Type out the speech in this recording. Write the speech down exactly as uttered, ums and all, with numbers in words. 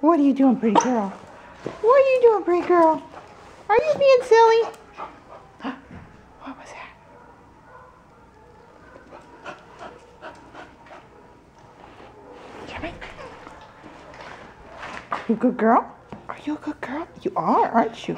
What are you doing, pretty girl? What are you doing, pretty girl? Are you being silly? Huh? What was that? Come here. You a good girl? Are you a good girl? You are, aren't you?